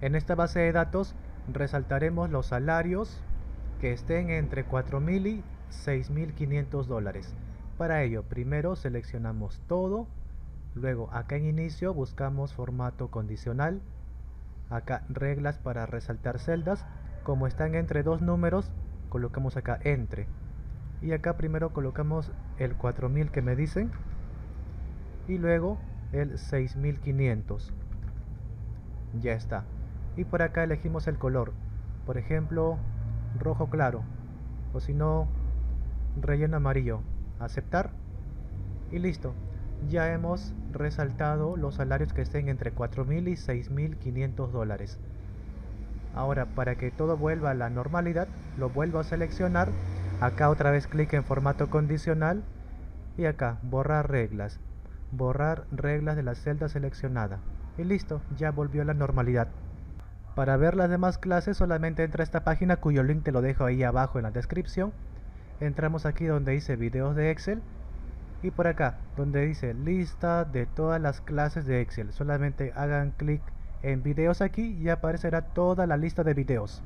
En esta base de datos resaltaremos los salarios que estén entre $4,000 y $6,500. Para ello, primero seleccionamos todo, luego acá en inicio buscamos formato condicional, acá reglas para resaltar celdas. Como están entre dos números, colocamos acá entre, y acá primero colocamos el 4000 que me dicen y luego el 6500. Ya está. Y por acá elegimos el color, por ejemplo rojo claro, o si no relleno amarillo. Aceptar y listo. Ya hemos resaltado los salarios que estén entre $4,000 y $6,500. Ahora, para que todo vuelva a la normalidad, lo vuelvo a seleccionar. Acá otra vez clic en formato condicional y acá borrar reglas. Borrar reglas de la celda seleccionada. Y listo, ya volvió a la normalidad. Para ver las demás clases solamente entra a esta página, cuyo link te lo dejo ahí abajo en la descripción. Entramos aquí donde dice videos de Excel. Y por acá, donde dice lista de todas las clases de Excel, solamente hagan clic en videos aquí y aparecerá toda la lista de videos.